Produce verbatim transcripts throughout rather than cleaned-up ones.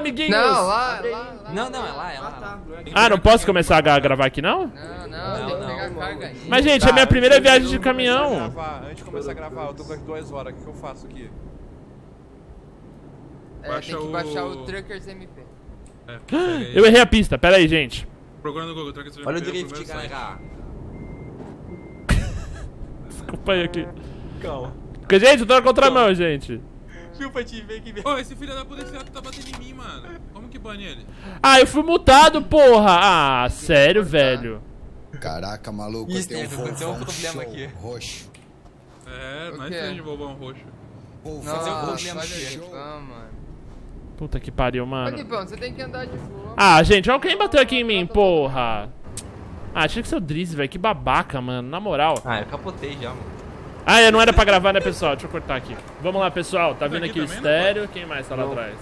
amiguinhos? Não, lá, lá, lá não, não, é lá, é lá, lá. Ah, não posso começar a gravar aqui, não? Não, não, tem que pegar carga aí. Mas, gente, é minha primeira viagem de caminhão. Antes de começar a gravar, eu tô com duas horas, o que eu faço aqui? É, tem que baixar o Truckers M P. Eu errei a pista, pera aí, gente. Procura no Google, Truckers M P. Olha o drift, galera. Desculpa aí aqui. Calma. Porque, gente, eu tô na contramão, gente. Chupa, Patife, vem aqui. Ô, esse filho da puta tá batendo em mim, mano. Como que bane ele? Ah, eu fui multado, porra. Ah, sério, velho. Caraca, maluco, isso, tem um problema aqui. Roxo. É, nós temos de bobão roxo. Fazer um problema aqui. Puta que pariu, mano. Ô, Lipão, você tem que andar de boa. Ah, gente, olha quem bateu aqui em mim, porra. Ah, achei que seu Drezzy, velho. Que babaca, mano. Na moral. Ah, eu capotei já, mano. Ah, eu não era pra gravar, né, pessoal? Deixa eu cortar aqui. Vamos lá, pessoal. Tá vindo aqui o Stereo. Quem mais tá lá atrás?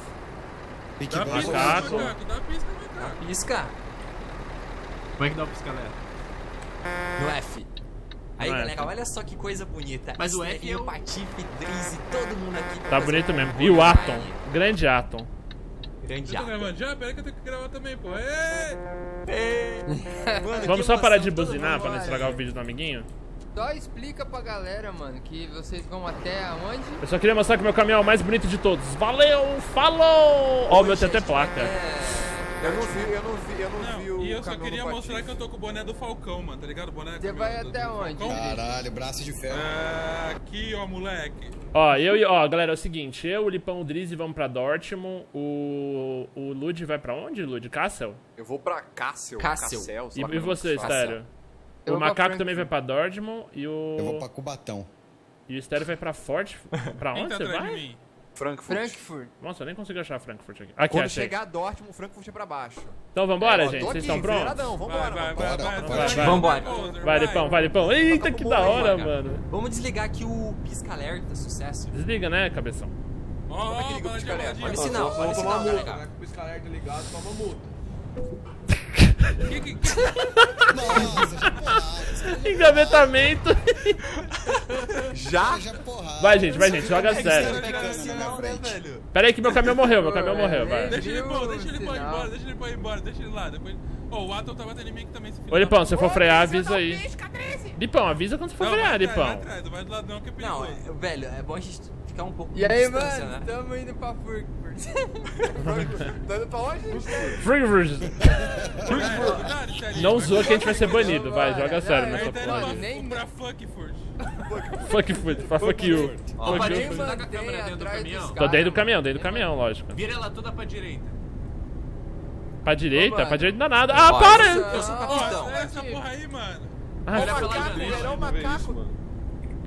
Macaco. Dá pisca. Como é que dá pra piscar, galera? No F. Aí, galera, olha só que coisa bonita. Mas o F é o Patife, Drezzy, todo mundo aqui. Tá bonito mesmo. E o Atom. Grande Atom. Grande Atom. Tá gravando já? Pera que eu tenho que gravar também, pô. Vamos só parar de buzinar pra não estragar o vídeo do amiguinho? Só explica pra galera, mano, que vocês vão até aonde? Eu só queria mostrar que o meu caminhão é o mais bonito de todos. Valeu, falou! Ó, o meu tem até placa. Eu não vi, eu não vi, eu não, não vi o. E eu só queria mostrar que eu tô com o boné do Falcão, mano, tá ligado? O boné do Falcão. Você vai do, até do onde? Falcão? Caralho, braço de ferro. É, aqui, ó, moleque. Ó, eu e. Ó, galera, é o seguinte: eu, o Lipão, o Drezzy vamos pra Dortmund. O. O Lud vai pra onde, Lud? Kassel? Eu vou pra Kassel. Kassel. Kassel e, e você, Stereo? O Macaco também vai pra Dortmund e o... Eu vou pra Cubatão. E o Stereo vai pra Fort... Pra onde você vai? Frankfurt. Frankfurt. Nossa, eu nem consigo achar Frankfurt aqui. Aqui, quando chegar a Dortmund, Frankfurt é pra baixo. Então vambora, gente. Vocês estão prontos? Vambora, vambora. Vai, Lipão, vai, Lipão. Eita, que da hora, mano. Vamos desligar aqui o pisca alerta, sucesso. Desliga, né, cabeção? Ó, ó, liga o pisca alerta. Olha o sinal, olha o sinal, galera. O pisca alerta ligado, toma multa. Que, que, que... Nossa, engavetamento. Já? Vai, gente, vai, gente, joga sério. Pera aí que meu caminhão morreu, meu caminhão morreu, vai. Deixa ele pôr, deixa ele pôr embora, deixa ele pôr embora, deixa ele lá. Depois... Oh, o Atom tá batendo em mim aqui também. Esse filho. Ô, Lipão, se for frear, avisa aí. Lipão, avisa quando você for não, frear, Lipão. Não, é, velho, é bom a gente ficar um pouco. E aí, mano, né? Tamo indo pra Frankfurt. Tá indo pra onde? Frankfurt. Não zoa que a gente vai ser banido, vai, joga sério nessa porra. Nem pra Frankfurt. Frankfurt, pra fuck you. Ó, pra quem tá com a câmera dentro do caminhão? Tô dentro do caminhão, dentro do caminhão, lógico. Vira ela toda pra direita. Pra direita? Pra direita não dá nada. Ah, para! Eu sou capitão. Olha essa porra aí, mano. Olha pela janela. Macaco.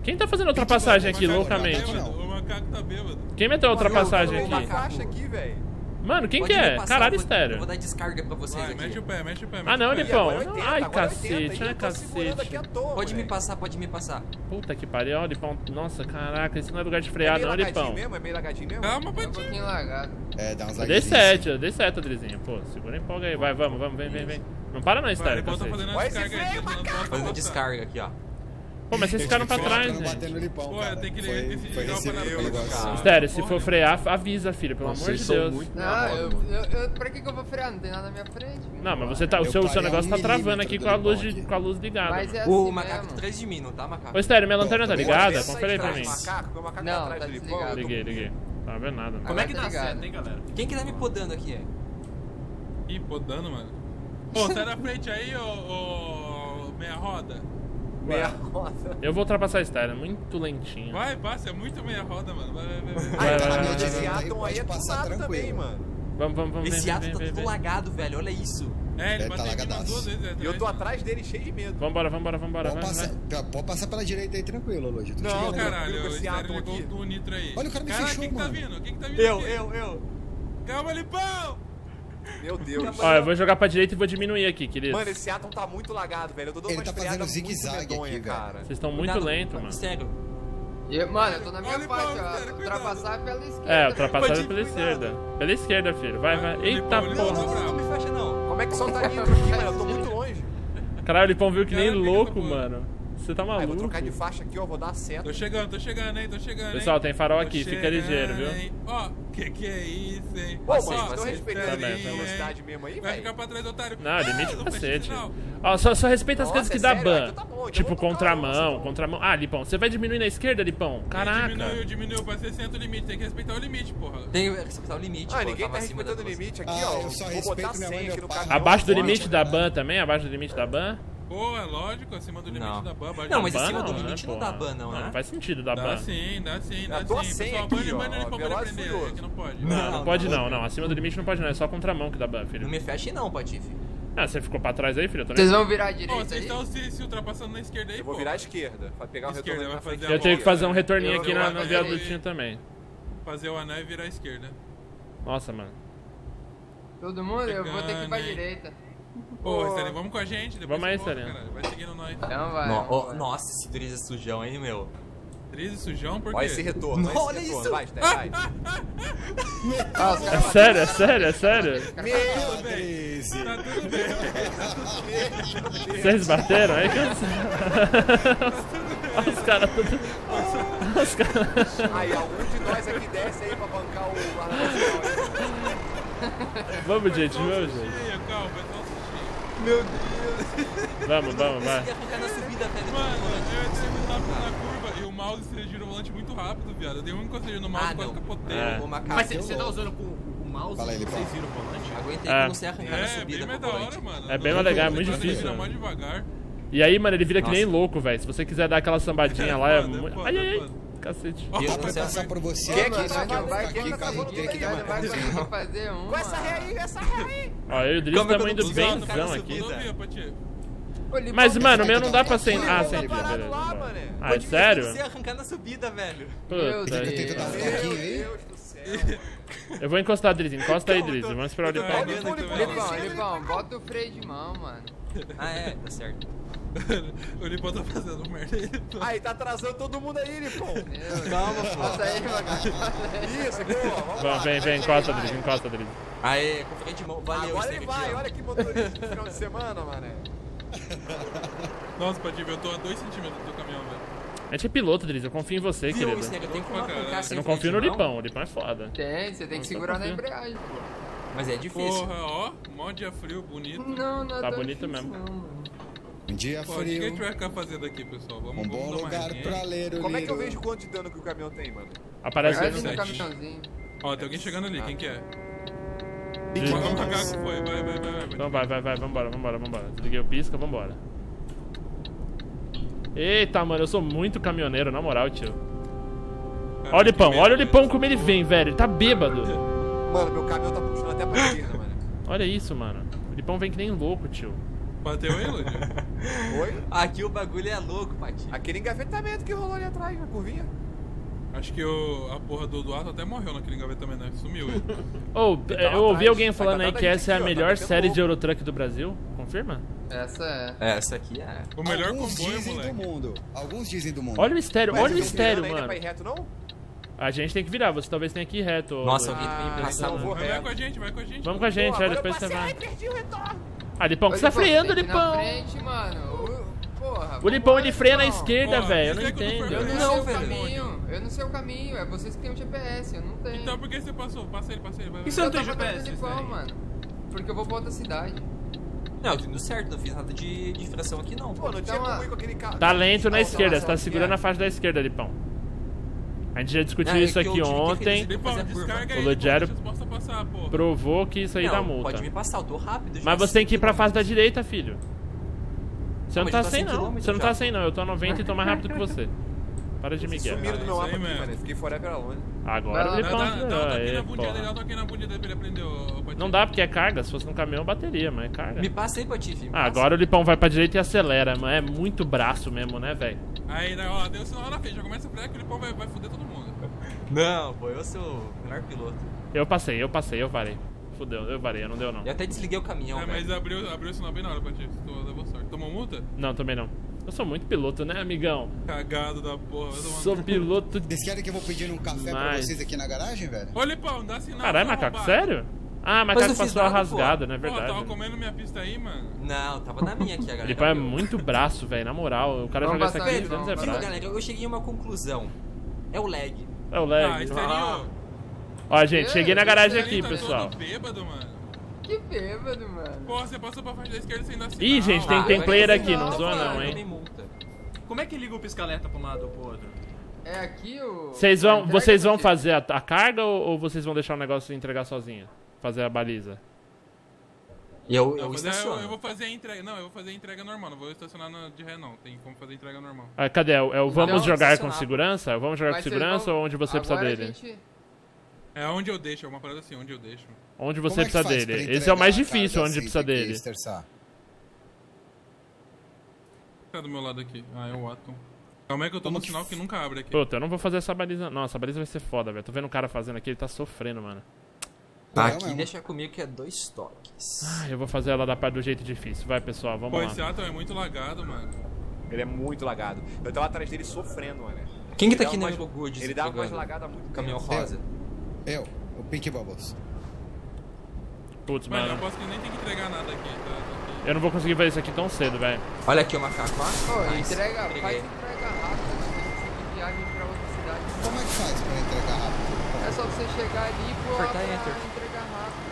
Quem tá fazendo ultrapassagem aqui, loucamente? O macaco tá bêbado. Quem meteu a ultrapassagem aqui? Uma caixa aqui, velho. Mano, quem que é? Caralho, Stereo. Vou dar descarga pra vocês aqui. Mexe o pé, mexe o pé. Ah, não, Lipão. Ai, cacete, ai, cacete. Pode me passar, pode me passar. Puta que pariu, ó, Lipão. Nossa, caraca, esse não é lugar de frear, não, Lipão. É meio lagadinho mesmo? Calma, patinho. É, dá uns lagadinhos. Dei sete, eu dei sete, Drezinho. Pô, segura a empolga aí. Vai, vamos, vamos, vem, vem, vem. Não para não, Stereo, cacete. Olha esse freio, macaco. Fazendo descarga aqui, ó. Pô, mas vocês ficaram pra trás, gente. Pô, tem que ligar o panela. Sério, se for frear, avisa, filho, pelo amor de Deus. Não, eu, eu, eu, pra que que eu vou frear? Não tem nada na minha frente. Não, mas você tá, o seu, seu negócio tá travando aqui com a luz, de, com a luz ligada. Mas é assim, o macaco tá atrás de mim, não tá, macaco? Ô, Stereo, minha lanterna tá ligada? Confere aí pra mim. Não, tá desligado. Liguei, liguei. Não tá vendo nada. Como é que dá certo, hein, galera? Quem que tá me podando aqui, é? Ih, podando, mano. Pô, sai da frente aí, ô meia roda. Meia roda. Eu vou ultrapassar a Stereo, é muito lentinho. Vai, passa, é muito meia roda, mano. Vai, vai, vai. Aí, esse Atom aí é tudo também, mano. Vamos, vamos, vamos. Esse Atom tá vem, tudo vem. Lagado, velho, olha isso. É, ele bateu tá duas vezes. E eu tô atrás dele cheio de medo. Vambora, vambora, vambora. Pode, vai, passar, vai. Pode passar pela direita aí tranquilo, Lodi. Não, caralho, esse Atom aqui. Do nitro aí. Olha o cara me cara, fechou, quem mano. Quem tá vindo? Quem tá vindo? Eu, aqui? eu, eu. Calma, Lipão! Meu Deus. Ó, eu vou jogar pra direita e vou diminuir aqui, querido. Mano, esse Atom tá muito lagado, velho. Eu tô dando uma freada muito medonha, cara. Vocês estão muito lento, mano. Sério. Mano, eu tô na minha parte, ó. Ultrapassar pela esquerda. É, ultrapassar pela esquerda. Pela esquerda, filho. Vai, vai. Eita porra. Não me fecha, não. Como é que só tá nitro aqui, mano? Eu tô muito longe. Caralho, o Lipão viu que nem louco, mano. Você tá maluco? Ai, vou trocar de faixa aqui, ó, vou dar a seta. Tô chegando, tô chegando, hein, tô chegando, Pessoal, hein? Tem farol tô aqui, chegando, fica ligeiro, viu? Ó, oh, que que é isso, hein? Pô, mas vocês estão respeitando a velocidade mesmo aí, velho? Vai ficar pra trás do otário. Não, limite do cacete. Ó, só, só respeita as coisas que dá ban. Tipo, contramão, contramão. Ah, Lipão, você vai diminuir na esquerda, Lipão? Caraca. Diminuiu, diminuiu pra sessenta o limite, tem que respeitar o limite, porra. Tem que respeitar o limite, pô. Ninguém tá respeitando o limite aqui, ó. Vou botar cem aqui no caminhão. Abaixo do limite da ban também, abaixo do limite da ban. Pô, é lógico, acima do limite não. da ban. Não, mas ban, acima do limite não, né, não dá ban, não, né? Não, não faz sentido dar ban. Dá sim, dá sim, dá sim. Pessoal, ban e ban não pode prender, que não pode. Não, não pode não, não. Acima do limite não pode não, é só contramão que dá ban, filho. Não me feche não, Patife. Ah, você ficou pra trás aí, filho? Vocês vão virar à direita. Pô, vocês estão se, se ultrapassando na esquerda aí, eu pô. Eu vou virar à esquerda, pra pegar o retorno na frente. Eu tenho que fazer um retorninho aqui na viadutinho também. Fazer o anel e virar à esquerda. Nossa, mano. Todo mundo? Eu vou ter que ir pra direita. Ô, Stereo, vamos com a gente, depois vamos aí, volta, cara. Vai seguindo nós. Então vai. No, oh, nossa, esse Drezzy é sujão, hein, meu? Drezzy sujão, por quê? Olha esse retorno, não, olha esse retorno. Olha isso. Vai, Stereo, vai. É sério, é sério, é sério. Meu Drezzy. Tá tudo bem. Vocês bateram aí? Olha os caras tudo... Os caras... Aí, algum de nós aqui desce aí pra bancar o... Vamos, gente, vamos, gente. Calma. Meu Deus! Vamos, vamos, vai. Mano, eu entrei muito rápido na curva e o mouse você gira o volante muito rápido, viado. Eu dei um conselho no mouse ah, quase capotei. É. Mas você, você tá usando com o mouse e você gira o volante? Aguentei é. que não se arrancar é, na subida. É bem mais da hora, mano. É bem mais legal, é muito difícil. Ele vira mais devagar. E aí, mano, ele vira Nossa. que nem louco, velho. Se você quiser dar aquela sambadinha lá, é muito. Ai, ai, ai. Cacete. Eu não sei passar por você. Quem é que vai travar? Quem é que vai fazer um? Com essa ré aí, essa ré aí. Ó, eu e o Drezzy estamos indo benzão aqui. Mas, mano, o meu não dá pra ser. Ah, sem via, velho. Ah, é sério? Você arrancar na subida, velho. Meu Deus do céu. Eu vou encostar, Drezzy. Encosta aí, Drezzy. Vamos esperar o Lipão. Lipão, Lipão, bota o freio de mão, mano. Ah, é, tá certo. O Lipão tá fazendo merda aí, Lipão. Aí, tá atrasando todo mundo aí, Lipão. Calma, pô. Passa aí, mano. Isso, aqui, ó. Vamos lá. Vem, vem, encosta, Drezzy, encosta, Drezzy. Aê, com frente de mão. Valeu, Agora ele vai, aqui, olha que motorista do final de semana, mané. Nossa, Patife, eu tô a dois centímetros do caminhão, velho. A gente é piloto, Drezzy, eu confio em você, Viu, querido. Isso, né? Eu, tenho que eu não, não confio no Lipão, o Lipão é foda. Tem, você tem que segurar na embreagem, pô. Mas é difícil. Porra, ó, mó dia frio, bonito. Não, não é Tá bonito mesmo. Um dia Pô, frio. O que a gente vai ficar fazendo aqui, pessoal? Vamos, um bom vamos lugar pra ler o Como livro. é que eu vejo quanto de dano que o caminhão tem, mano? Aparece ali no caminhãozinho. Ó, tem alguém chegando ali, ah. quem que é? Diz. Macaco, Macaco foi, vai, vai, vai. Então vai, vai, vai, vambora, vambora, vambora. Desliguei o pisca, vambora. Eita, mano, eu sou muito caminhoneiro, na moral, tio. Cara, olha o Lipão, olha o Lipão como ele vem, velho, ele tá bêbado. Mano, meu caminhão tá puxando até pra esquerda, mano. Olha isso, mano. O Lipão vem que nem louco, tio. Bateu aí, Lud? Oi? Aqui o bagulho é louco, Patife. Aquele engavetamento que rolou ali atrás, na curvinha. Acho que o, a porra do Duarte até morreu naquele engavetamento, né? Sumiu ele. Oh, eu ouvi alguém falando aí que essa é a melhor série de Euro Truck do Brasil. Confirma? Essa é. Essa aqui é. O melhor comboio, moleque. Do mundo. Alguns dizem do mundo. Olha o Stereo, olha o Stereo, mano. Não dá pra ir reto, não? A gente tem que virar, você talvez tenha que ir reto. Nossa, alguém tem impressão. Vai com a gente, vai com a gente. Vamos com a gente, olha, depois você vai. Ah, Lipão, o que você tá freando, Lipão? Frente, mano. Porra, o Lipão, ele freia na esquerda, velho. Eu não entendo. Eu não sei o caminho. Eu não sei o caminho. É vocês que tem o G P S, eu não tenho. Então por que você passou? Passa ele, passa ele. Por que você não tem G P S? Mano, porque eu vou pra outra cidade. Não, tudo certo, não fiz nada de infração aqui não. Pô, não tinha como ir com aquele carro. Tá lento na esquerda, você tá segurando a faixa da esquerda, Lipão. A gente já discutiu não, isso é aqui ontem. O Ludgero provou que isso aí não, dá multa. Pode me passar, eu tô rápido, eu Mas você tem que ir pra fase da direita, filho. Você não, não tá sem não. Você não tá sem não. Eu tô a noventa e tô mais rápido que você. Para de migué. Sumiram do meu mapa aqui, mano. Fiquei forever alone. Agora ele pode. Não dá porque é carga. Se fosse no caminhão, bateria, mas é carga. Me passa aí, Patife. Ah, agora o Lipão vai pra direita e acelera, mas é muito braço mesmo, né, velho? Aí, ó, deu sinal lá na frente. Já começa a frear que o Lipão vai, vai foder todo mundo. Não, pô, eu sou o melhor piloto. Eu passei, eu passei, eu parei. Fudeu, eu parei, não deu não. Eu até desliguei o caminhão, velho. É, mas abriu, abriu o sinal bem na hora, Patife. Deu sorte. Tomou multa? Não, também não. Eu sou muito piloto, né, amigão? Cagado da porra. Sou piloto de... Vocês querem que eu vou pedir um café Mas... pra vocês aqui na garagem, velho? Ô, Lipão, dá sinal. Caralho, Macaco, roubar. sério? Ah, mas Macaco passou rasgado, né? É verdade. Pô, tava comendo minha pista aí, mano. Não, tava na minha aqui, galera. Lipão é muito braço, velho, na moral. O cara joga essa aqui, não é braço. Galera, eu cheguei a uma conclusão. É o lag. É o lag. Ah, Stereo. Ah. Ó, gente, é, cheguei na garagem aqui, tá pessoal. Todo bêbado, mano. Que bêbado, mano. Pô, você passou pra frente da esquerda sem dar sinal. Ih, gente, tem, ah, tem player sinal, aqui, não zoa não, hein. Como é que liga o pisca-alerta pra um lado ou pro outro? É aqui o... Vocês vão, vocês vão fazer a, a carga ou, ou vocês vão deixar o negócio entregar sozinho? Fazer a baliza? Eu, eu, não, eu, eu vou fazer a entrega. Não, eu vou fazer a entrega normal. Não vou estacionar na, de ré, não. Tem como fazer a entrega normal. Ah, cadê? É o vamos jogar com segurança? Vamos jogar com segurança ou onde você precisa dele? É onde eu deixo, é uma parada assim, onde eu deixo. Onde você precisa dele. Esse é o mais difícil, onde precisa dele. Tá do meu lado aqui. Ah, é o Atom. Calma aí que eu tô no sinal que nunca abre aqui. Puta, eu não vou fazer essa baliza. Nossa, a baliza vai ser foda, velho. Tô vendo o cara fazendo aqui, ele tá sofrendo, mano. Tá aqui, deixa comigo que é dois toques. Ah, eu vou fazer ela da parte do jeito difícil. Vai, pessoal, vamos lá. Pô, esse Atom é muito lagado, mano. Ele é muito lagado. Eu tava atrás dele sofrendo, mano. Quem que tá aqui no meu Good? Ele dá uma mais lagada muito. Caminhão rosa. Eu, o Pink Bubbles. Putz, mano. Mano, eu posso que nem tem que entregar nada aqui, tá? Eu não vou conseguir fazer isso aqui tão cedo, velho. Olha aqui o macaco. Oh, nice. Entrega, entreguei. Faz entrega rápido, que viagem pra outra cidade. Como é que faz pra entregar rápido? É só você chegar ali e botar pra entregar rápido.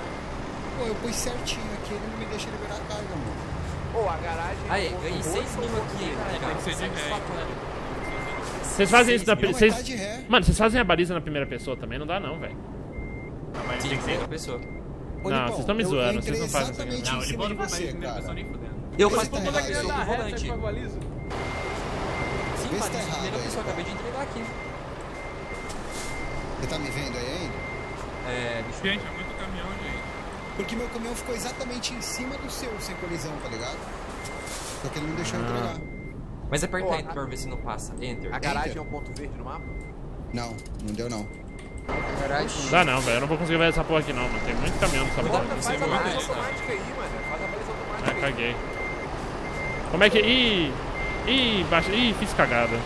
Pô, eu pus certinho aqui, ele não me deixa liberar a carga, mano. Pô, a garagem... Aí, ganhei seis mil aqui, legal. Tem que ser de ré. Vocês fazem isso na... Vocês... Mano, vocês fazem a baliza na primeira pessoa também? Não dá não, velho. Não, mas tem que ser outra pessoa. Não, vocês estão me zoando, vocês não fazem isso aqui. Não, o Lipão não faz isso na primeira pessoa nem fudendo. Eu faço por conta que eu sou do volante. Sim, mas a primeira pessoa acabei de entregar aqui. Você tá me vendo aí ainda? É, bicho. Gente, é muito caminhão, gente. Porque meu caminhão ficou exatamente em cima do seu, sem colisão, tá ligado? Só que ele não deixou entregar. Mas aperta oh, Enter pra ver se não passa. Enter. A garagem Enter. É um ponto verde no mapa? Não, não deu não. A garagem... Dá não, velho. Eu não vou conseguir ver essa porra aqui não, mano. Tem muito caminhão nessa porra. Faz a baliza automática aí, mano. Faz a baliza automática aí. Ah, caguei. Como é que... Ih! Ih, baixa... Ih, fiz cagada.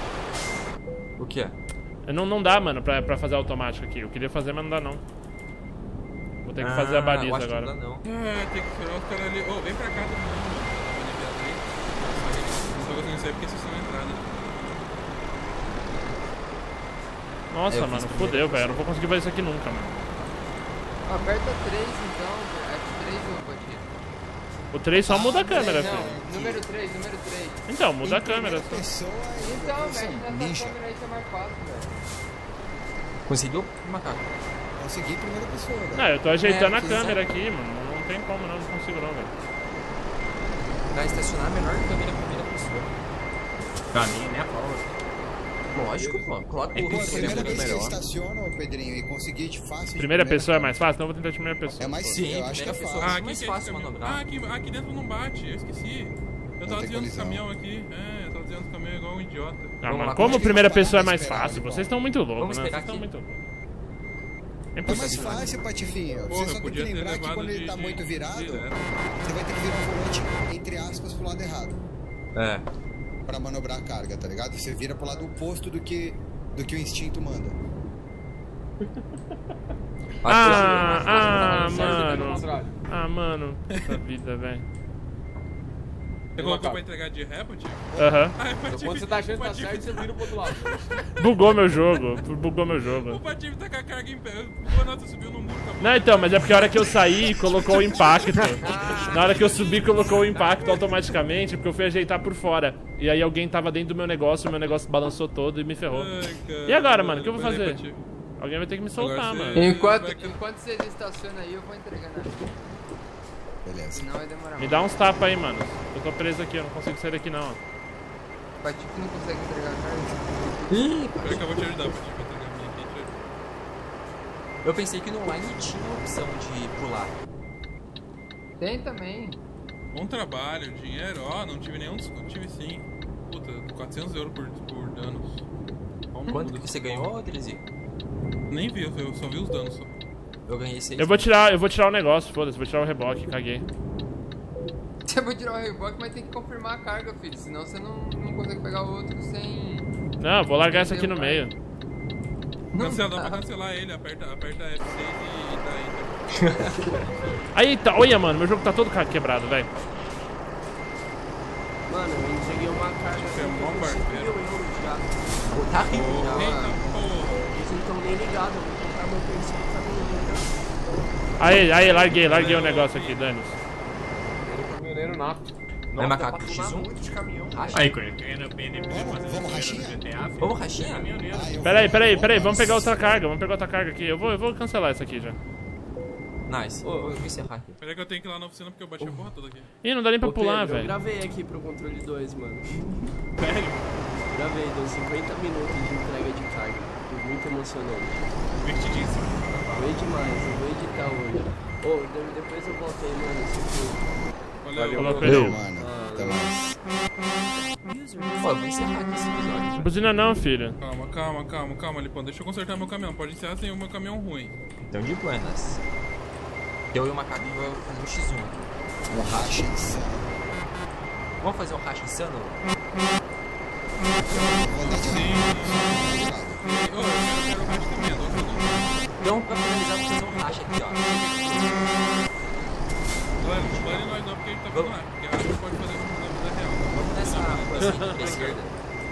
O que é? Não, não dá, mano, pra, pra fazer automática aqui. Eu queria fazer, mas não dá não. Vou ter que ah, fazer a baliza agora. Não dá não. É, tem que esperar os caras ali. Ô, oh, vem pra cá também. Nossa, eu mano, fodeu, velho. Eu não vou conseguir fazer isso aqui nunca, mano. Aperta três então, F três ou pode ir? O três só ah, muda a câmera, não, filho. Número três, número três. Então, muda em a câmera. Só. Pessoa, então, velho, nessa câmera aí tá mais fácil, velho. Conseguiu, macaco? Consegui primeira pessoa, velho. Não, eu tô ajeitando é, a câmera é... aqui, mano. Não tem como, não, não consigo não, velho. Pra estacionar melhor que a câmera primeira pessoa. Pra mim, né, Paulo? Lógico, pô. Coloca o rosto. Primeira vez que eu estaciono, Pedrinho, e consegui de fácil. Primeira pessoa é mais fácil? Então eu vou tentar de primeira pessoa. É mais sim, eu acho que é fácil. Ah, aqui mais fácil manobrar. Ah, aqui, aqui dentro não bate, eu esqueci. Eu tava desviando o caminhão aqui. É, eu tava desviando o caminhão igual um idiota. Ah, mano, como primeira pessoa é mais fácil? Vocês estão muito loucos, né? Vocês estão muito loucos. É mais fácil, Patifinho. Você só tem que lembrar que quando ele tá muito virado, você vai ter que virar o volante, entre aspas, pro lado errado. É. Pra manobrar a carga, tá ligado? Você vira pro lado oposto do que, do que o instinto manda. Ah, ah, ah, mano. Ah, mano. Essa vida, velho. Você colocou pra entregar de ré, Patife? Aham. Quando você tá achando que tá certo, você vira pro outro lado. Bugou meu jogo. Bugou meu jogo. O Patife tá com a carga em pé. O Noto subiu no muro. Não, então, mas é porque a hora que eu saí, colocou o impacto. Na hora que eu subi, colocou o impacto automaticamente, porque eu fui ajeitar por fora. E aí alguém tava dentro do meu negócio, o meu negócio balançou todo e me ferrou. Ai, e agora, mano, o que eu vou fazer? Alguém vai ter que me soltar, mano. Enquanto, enquanto você estaciona aí, eu vou entregar nada. Beleza. Senão vai demorar. Me dá uns tapas aí, mano. Eu tô preso aqui, eu não consigo sair daqui não. Patife não consegue entregar a carga. Ih, eu vou te ajudar, Patife. Eu pensei que no online tinha a opção de pular. Tem também. Bom trabalho, dinheiro, ó, não tive nenhum desconto, tive sim. Puta, quatrocentos euros por, por danos. Bom, quanto que você ganhou, Drezzy? Nem vi, eu só vi os danos. Só. Eu ganhei seis. Eu vou tirar, eu vou tirar o negócio, foda-se, vou tirar o reboque, caguei. Você vai tirar o reboque, mas tem que confirmar a carga, filho, senão você não, não consegue pegar o outro sem... Não, vou largar essa aqui no meio. Cancela, dá pra cancelar ele, aperta, aperta F seis e dá Enter. Aí tá, olha mano, meu jogo tá todo quebrado, velho. Mano, eu entreguei uma caixa que é mó barbeiro. Tá rindo, não, eles não estão nem ligados, eu vou comprar meu P C e tá me ligando. Aí, aí, larguei, larguei o negócio aqui, dane-se. Pioneiro nato. Não é Macaco xis um? Aí, vamos rachinha? Pera aí, pera aí, pera aí, vamos pegar outra carga, vamos pegar outra carga aqui. Eu vou, eu vou cancelar isso aqui já. Nice. Ô, eu vou encerrar aqui. Peraí que eu tenho que ir lá na oficina porque eu bati a porra toda aqui. Ih, não dá nem pra pular, velho. Eu gravei aqui pro controle dois, mano. Velho? Gravei, deu cinquenta minutos de entrega de carga. Foi muito emocionante. Divertidíssimo. Foi demais, eu vou editar hoje. Ô, depois eu voltei, mano, isso aqui. Valeu, valeu, valeu, mano. Até mais. Pô, vou encerrar aqui esse episódio. Buzina não, filho. Calma, calma, calma, calma, Lipão. Deixa eu consertar meu caminhão. Pode encerrar sem o meu caminhão ruim. Então, de planas. Eu e o Macaco vão fazer um xis um aqui. Um racha insano. Vamos fazer um racha insano? Sim. Ô, eu quero um racha também. Então, pra finalizar, vamos fazer um racha aqui, ó. Não, não espalhe nós não, porque a gente tá vendo lá. Porque a gente pode fazer na vida real. Vamos nessa coisa aqui pra esquerda.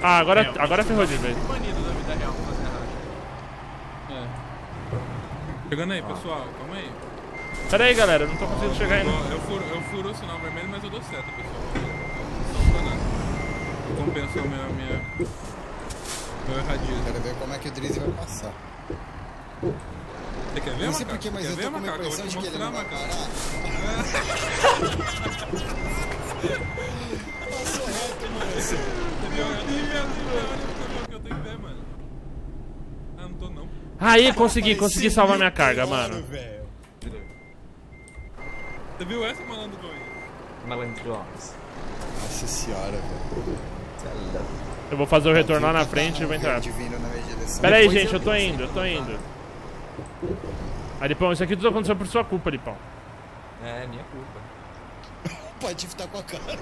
Ah, agora, agora ferrou de vez. Banido da vida real pra fazer racha. É. Chegando aí, pessoal. Calma aí. Pera aí, galera. Eu não tô conseguindo chegar aí, não. Eu furo, eu furo o sinal vermelho, mas eu dou seta, pessoal. Não tô nada. Compensou minha, minha... meu erradismo. Quero ver como é que o Drezzy vai passar. Você quer ver, Macaco? Não sei porque, mas eu tô com uma impressão de que ele não vai parar. Passou reto, mano. Eu tenho que ver, mano. Ah, não tô não. Aí, consegui, consegui salvar minha carga, mano. Você viu essa, malandrões? Malandrões. Nossa senhora, velho. Eu vou fazer o retorno lá na frente e vou entrar. Pera aí, gente, eu tô indo, eu tô indo. Ah, Lipão, isso aqui tudo aconteceu por sua culpa, Lipão. É, minha culpa. O Patife tá com a carga.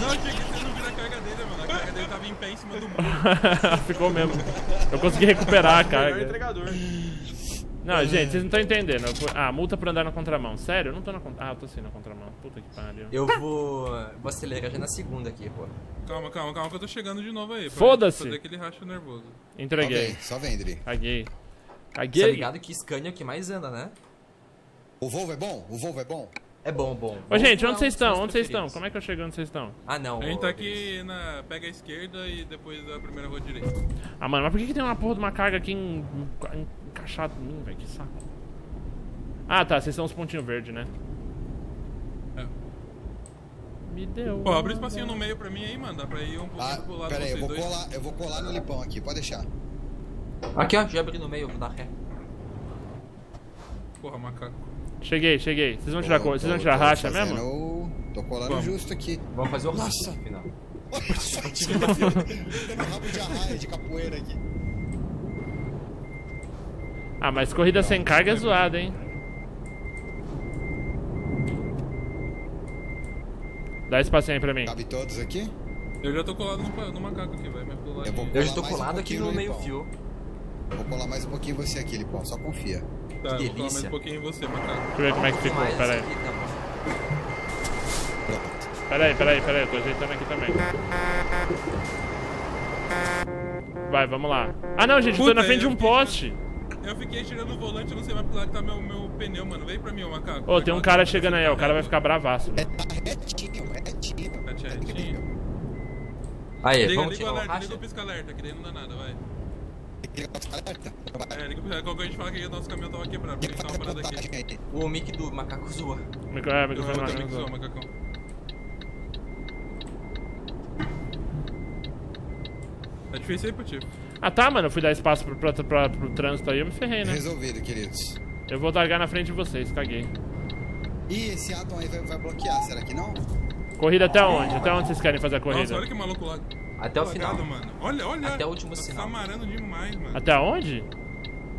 Não, eu tinha que ter não visto a carga dele, mano. A carga dele tava em pé em cima do muro. Ficou mesmo. Eu consegui recuperar a carga. Entregador. Não, gente, vocês não estão entendendo. Ah, multa por andar na contramão. Sério? Eu não tô na contramão. Ah, eu tô sim na contramão. Puta que pariu. Eu vou... vou acelerar já na segunda aqui, pô. Calma, calma, calma que eu tô chegando de novo aí. Foda-se! Fazer aquele racho nervoso. Entreguei. Só vem, Dri. Caguei. Caguei. Tá ligado que Scania é o que mais anda, né? O Volvo é bom? O Volvo é bom? É bom, bom. Ô, gente, onde vocês estão? Onde vocês estão? Como é que eu chego onde vocês estão? Ah, não. A gente tá aqui na... pega a esquerda e depois a primeira rua direita. Ah, mano, mas por que que tem uma porra de uma carga aqui em... encaixado em mim, velho, que saco. Ah, tá, vocês são os pontinhos verdes, né? É. Me deu. Pô, abre um espacinho no meio pra mim aí, mano. Dá pra ir um pouquinho ah, pro lado pera aí, eu vou dois. colar, eu vou colar no Lipão aqui, pode deixar. Aqui, ó, já abri no meio, eu vou dar ré. Porra, Macaco. Cheguei, cheguei. Vocês vão tirar, tô, vocês vão tirar tô, racha fazendo... mesmo? Tô colando Vamos. justo aqui. Vamos fazer o racha no final. Nossa, dando rabo de arraia de capoeira aqui. Ah, mas corrida sem carga é zoada, hein? Dá espacinho aí pra mim. Cabe todos aqui? Eu já tô colado no, no Macaco aqui, vai. Eu, eu já tô colado um aqui no meio fio. Vou colar mais um pouquinho em você aqui, Lipão, só confia. Tá, que eu delícia. Vou colar mais um pouquinho em você, Macaco. Deixa eu ver como é que ficou, pera aí. Pera aí, pera aí, pera aí, eu tô ajeitando aqui também. Vai, vamos lá. Ah não, gente, eu tô na frente de um poste. Eu fiquei tirando o volante, eu não sei mais pro lado que tá meu, meu pneu, mano. Vem pra mim, ô Macaco. Ô, oh, tem um cara chegando aí, ó. O cara vai ficar bravaço. É retinho, é retinho. É retinho. Aí, liga, vamos liga o alerta, liga o pisca-alerta, que daí não dá nada, vai. Liga o pisca-alerta? É, liga o pisca-alerta. Qualquer a gente fala que o nosso caminhão tava quebrado, porque a gente tava parado aqui. O mic do Macaco zoa. Micro, é, micro, não, não, não, zoa, Macacão. Tá difícil aí, Patife. Ah tá, mano, eu fui dar espaço pro, pra, pra, pro trânsito aí, eu me ferrei, né? Resolvido, queridos. Eu vou largar na frente de vocês, caguei. Ih, esse Atom aí vai, vai bloquear, será que não? Corrida até onde? Até onde vocês querem fazer a corrida? Nossa, olha que maluco lá. Até o final. Mano. Olha, olha. Até o último sinal. Tá amarando demais, mano. Até onde?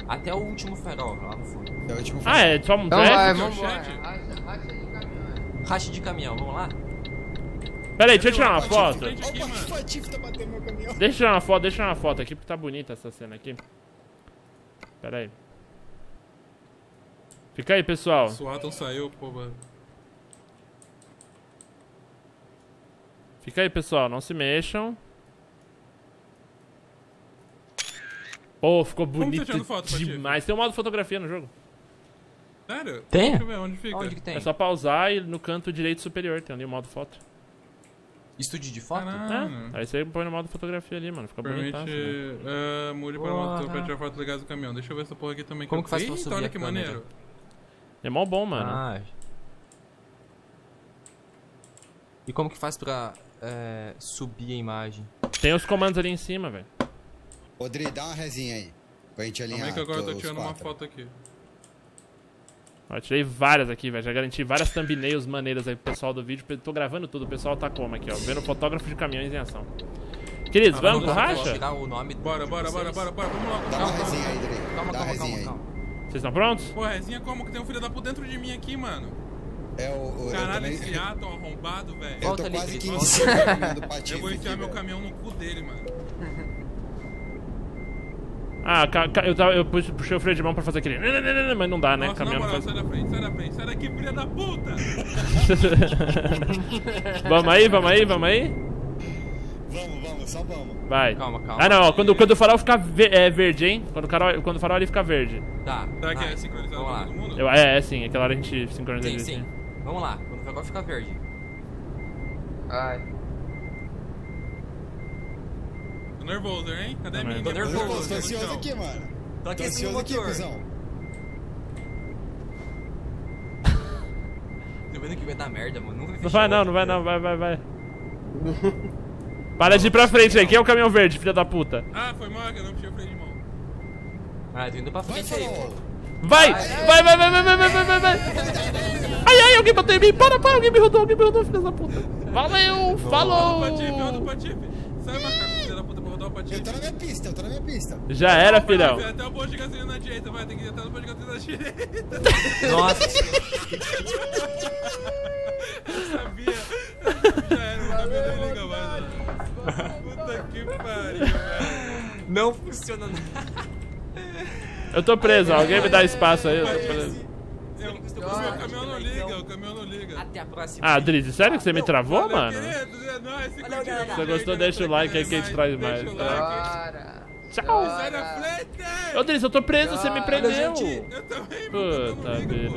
Até o último farol, lá no fundo. Até o último farol. Ah, é só um então vai, vamos lá. Racha de caminhão. Racha de caminhão, vamos lá? Pera aí, deixa eu tirar uma foto. Deixa eu tirar uma foto, deixa eu tirar uma foto aqui, porque tá bonita essa cena aqui. Pera aí. Fica aí, pessoal. Suatan saiu, pô, mano. Fica aí, pessoal. Não se mexam. Pô, oh, ficou bonito tá foto, demais. Patife? Tem um modo fotografia no jogo. Sério? Tem? Onde fica? Onde que tem? É só pausar e no canto direito superior tem ali o modo foto. Estúdio de foto? Caramba. É, aí você põe no modo fotografia ali, mano. Fica bonito. Permite... Né? Uh, Muri para o motor para tirar foto ligado do caminhão. Deixa eu ver essa porra aqui também. Como que, que faz pra subir? Olha que maneiro. É mó bom, mano. Ah. E como que faz pra é, subir a imagem? Tem os comandos ali em cima, velho. Rodrigo, dá uma resinha aí, pra gente alinhar. Como é que agora eu tô tirando uma foto aqui? Eu tirei várias aqui, velho. Já garanti várias thumbnails maneiras aí pro pessoal do vídeo. Tô gravando tudo, o pessoal tá como aqui, ó. Vendo fotógrafo de caminhões em ação. Queridos, ah, vamos pro racha? Bora, bora, bora, bora, bora. Vamos lá. Dá uma resinha aí, Rodrigo. Calma, calma, calma, calma. Vocês estão prontos? Pô, resinha como? Que tem um filho da puta dentro de mim aqui, mano. É o... o Caralho, também... esse ato arrombado, velho. Eu tô ali, quase quinze Eu vou enfiar meu caminhão no cu dele, mano. Ah, eu, eu puxei o freio de mão pra fazer aquele... Mas não dá, né? Nossa, caminhão não, mano, faz... sai da frente, sai da frente, sai daqui, filha da puta! Vamos aí, vamos aí, vamos aí? Vamos, vamos, só vamos. Vai. Calma, calma. Ah, não, ó, quando, quando o farol ficar ver, é, verde, hein? Quando o farol, quando o farol ali fica verde. Tá. Será que é sincronizado com todo mundo? Eu, é, é sim, aquela hora a gente sincroniza. Sim, sim. Vamos lá, quando o farol fica verde. Ai... Nervoso, hein? Cadê a minha? Tô nervoso, tô ansioso aqui, mano. Tô ansioso aqui, cuzão. Tô vendo que vai dar merda, mano. Nunca não vai não, não vai não, vai, vai, vai. Para de ir pra frente aí, quem é o caminhão verde, filha da puta? Ah, foi mal, eu não puxei o freio de mão. Ah, tô indo pra frente aí, pô. Vai! Vai, vai, vai, vai, vai, vai, vai, vai! Ai, ai, alguém bateu em mim! Para, para, alguém me rodou, alguém me rodou, filha da puta! Valeu, falou! Sai, Macaco, filha da puta, pra rodar o Patife. Eu tô na minha pista, eu tô na minha pista. Já ah, era, filhão. Até o posto de gasolina na direita, vai. Tem que ir até o posto de gasolina na direita. Nossa. Eu sabia. Já era, o caminho dele liga mais. Puta que pariu, velho. Não funciona nada. Eu tô preso, ai, alguém ai, me dá espaço aí. Eu tô preso. Eu, eu, eu, o meu caminhão não liga, o caminhão não liga. Até a próxima. Ah, Drezzy, sério que você me travou, valeu, mano? Querido, não, esse valeu, cara, se você gostou, não, deixa não, o like não, aí que a gente traz mais. Like. Bora, tchau! Sai da frente! Ô, Drezzy, eu tô preso, bora. Você me prendeu! Eu também, puta vida.